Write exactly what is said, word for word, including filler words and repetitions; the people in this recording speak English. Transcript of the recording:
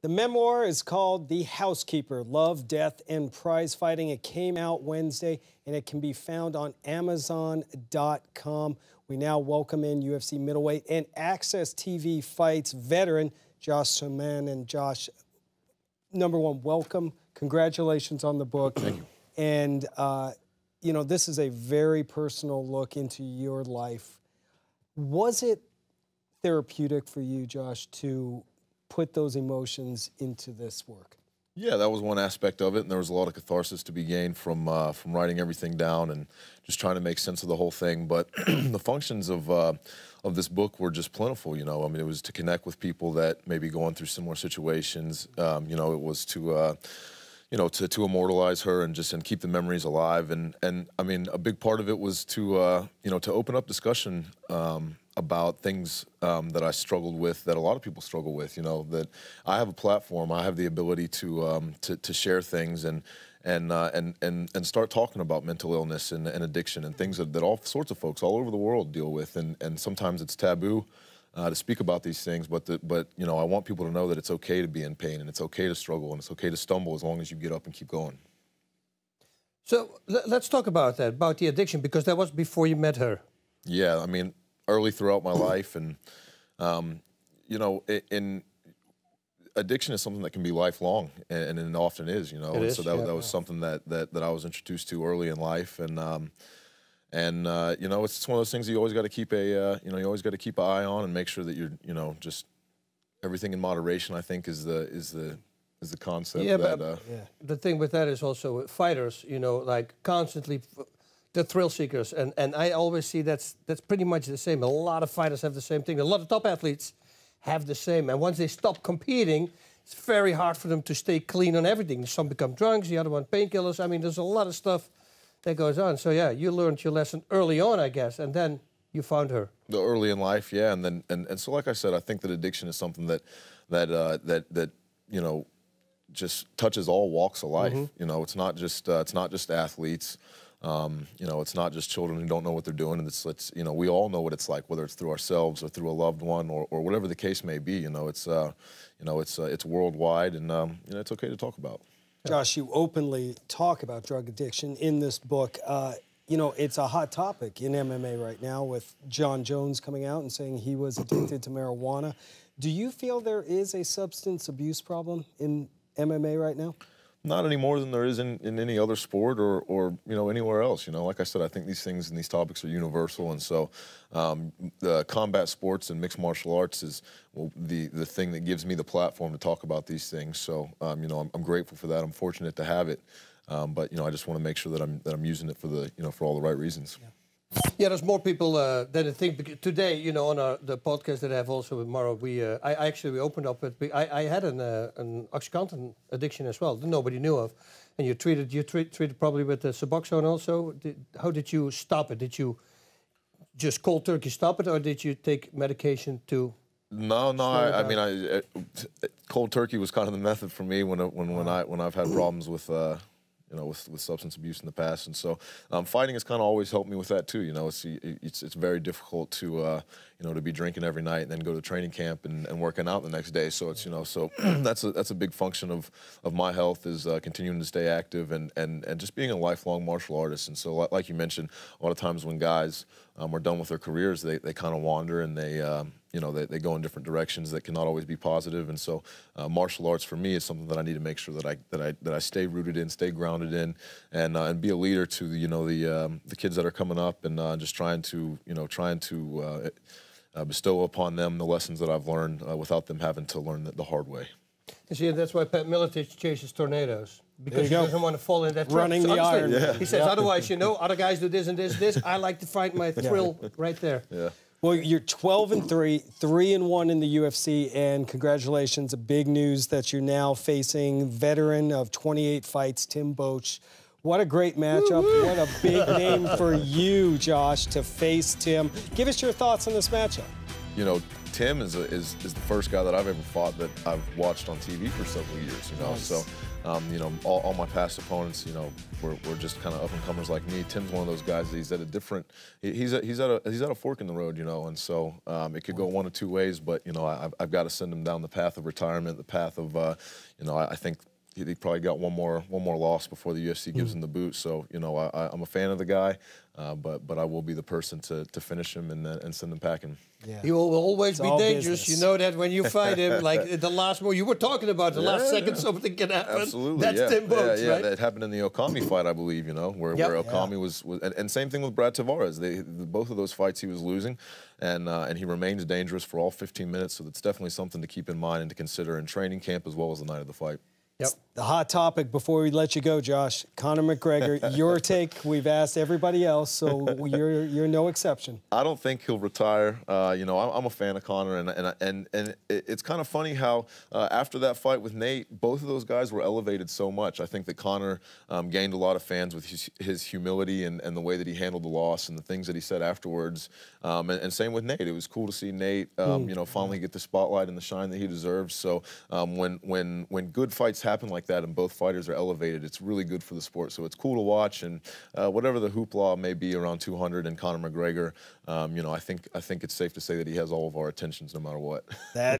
The memoir is called The Housekeeper, Love, Death, and Prize Fighting. It came out Wednesday, and it can be found on Amazon dot com. We now welcome in U F C middleweight and Access T V fights veteran Josh Samman. And Josh, number one, welcome. Congratulations on the book. Thank you. And, uh, you know, this is a very personal look into your life. Was it therapeutic for you, Josh, to put those emotions into this work? Yeah, that was one aspect of it, and there was a lot of catharsis to be gained from uh, from writing everything down and just trying to make sense of the whole thing. But the functions of uh, of this book were just plentiful. You know, I mean, it was to connect with people that may be going through similar situations. Um, you know, it was to uh, you know to to immortalize her and just and keep the memories alive. And and I mean, a big part of it was to uh, you know to open up discussion Um, about things um, that I struggled with, that a lot of people struggle with, you know, that I have a platform, I have the ability to um, to, to share things and and, uh, and and and start talking about mental illness and, and addiction and things that, that all sorts of folks all over the world deal with, and, and sometimes it's taboo uh, to speak about these things, but, the, but you know, I want people to know that it's okay to be in pain and it's okay to struggle and it's okay to stumble as long as you get up and keep going. So let's talk about that, about the addiction, because that was before you met her. Yeah, I mean, early throughout my life, and um, you know, in addiction is something that can be lifelong, and, and it often is, you know. It is, so that, yeah, that was something that, that that I was introduced to early in life, and um, and uh, you know, it's one of those things that you always got to keep a uh, you know you always got to keep an eye on and make sure that you're you know just everything in moderation, I think, is the is the is the concept. Yeah, that, but uh, yeah. The thing with that is also fighters, you know, like constantly. The thrill seekers, and, and I always see that's that's pretty much the same. A lot of fighters have the same thing. A lot of top athletes have the same. And once they stop competing, it's very hard for them to stay clean on everything. Some become drunks, the other one painkillers. I mean, there's a lot of stuff that goes on. So yeah, you learned your lesson early on, I guess, and then you found her. The early in life, yeah, and then and, and so like I said, I think that addiction is something that that uh, that that you know just touches all walks of life. Mm-hmm. You know, it's not just uh, it's not just athletes. Um, you know, it's not just children who don't know what they're doing, and it's, it's, you know, we all know what it's like, whether it's through ourselves or through a loved one or, or whatever the case may be. You know, it's, uh, you know, it's, uh, it's worldwide, and um, you know, it's okay to talk about. Josh, you openly talk about drug addiction in this book. Uh, you know, it's a hot topic in M M A right now, with Jon Jones coming out and saying he was addicted to marijuana. Do you feel there is a substance abuse problem in M M A right now? Not any more than there is in, in any other sport or, or, you know, anywhere else. You know, like I said, I think these things and these topics are universal. And so um, the combat sports and mixed martial arts is well, the, the thing that gives me the platform to talk about these things. So, um, you know, I'm, I'm grateful for that. I'm fortunate to have it. Um, but, you know, I just want to make sure that I'm, that I'm using it for the, you know, for all the right reasons. Yeah. Yeah, there's more people uh, than I think. Today, you know, on our, the podcast that I have also with Mara, we uh, I actually we opened up with we, I, I had an uh, an OxyContin addiction as well that nobody knew of, and you treated you treat, treated probably with the Suboxone also. Did, how did you stop it? Did you just cold turkey stop it, or did you take medication to? No, no. I, I mean, I, I, cold turkey was kind of the method for me when when when I when I've had problems with. Uh, You know, with, with substance abuse in the past, and so um, fighting has kind of always helped me with that too. You know, it's it's, it's very difficult to uh, you know to be drinking every night and then go to training camp and, and working out the next day. So it's you know, so that's a, that's a big function of of my health is uh, continuing to stay active and and and just being a lifelong martial artist. And so like you mentioned, a lot of times when guys um, are done with their careers, they they kind of wander and they. Um, You know, they, they go in different directions that cannot always be positive. And so uh, martial arts for me is something that I need to make sure that I that I, that I stay rooted in, stay grounded in, and, uh, and be a leader to, the, you know, the, um, the kids that are coming up and uh, just trying to, you know, trying to uh, uh, bestow upon them the lessons that I've learned uh, without them having to learn the, the hard way. You see, that's why Pat Miletic chases tornadoes, because he doesn't want to fall in that trap. Running the iron. Yeah. He says, yeah. Otherwise, you know, other guys do this and this and this. I like to find my thrill yeah. right there. Yeah. Well, you're twelve and three, three and one in the U F C, and congratulations! Big news that you're now facing veteran of twenty-eight fights, Tim Boesch. What a great matchup! What a big name for you, Josh, to face Tim. Give us your thoughts on this matchup. You know, Tim is, a, is is the first guy that I've ever fought that I've watched on T V for several years. You know, nice. So um, you know, all, all my past opponents, you know, were, were just kind of up and comers like me. Tim's one of those guys that he's at a different, he's at, he's at a he's at a fork in the road, you know, and so um, it could go one of two ways. But you know, I've, I've got to send him down the path of retirement, the path of, uh, you know, I, I think. He probably got one more one more loss before the U F C gives mm. him the boot. So you know, I, I'm a fan of the guy, uh, but but I will be the person to to finish him and then, and send him packing. Yeah. He will always it's be dangerous. Business. You know that when you fight him, like the last one you were talking about, the yeah, last second yeah. something can happen. Absolutely, that's yeah. Tim Boesch, yeah, yeah. right? That happened in the Okami fight, I believe. You know, where yep. where Okami yeah. was, was and, and same thing with Brad Tavares. They both of those fights he was losing. And, uh, and he remains dangerous for all fifteen minutes, so that's definitely something to keep in mind and to consider in training camp as well as the night of the fight. Yep. The hot topic before we let you go, Josh, Conor McGregor, your take. We've asked everybody else, so you're you're no exception. I don't think he'll retire. Uh, you know, I'm a fan of Conor, and and and, and it's kind of funny how uh, after that fight with Nate, both of those guys were elevated so much. I think that Conor um, gained a lot of fans with his, his humility and, and the way that he handled the loss and the things that he said afterwards. Um, and, and same with Nate. It was cool to see Nate, um, mm. you know, finally get the spotlight and the shine that he deserves. So um, when when when good fights happen, happen like that and both fighters are elevated, it's really good for the sport. So it's cool to watch, and uh, whatever the hoopla may be around two hundred and Conor McGregor, um, you know, I think I think it's safe to say that he has all of our attentions no matter what. That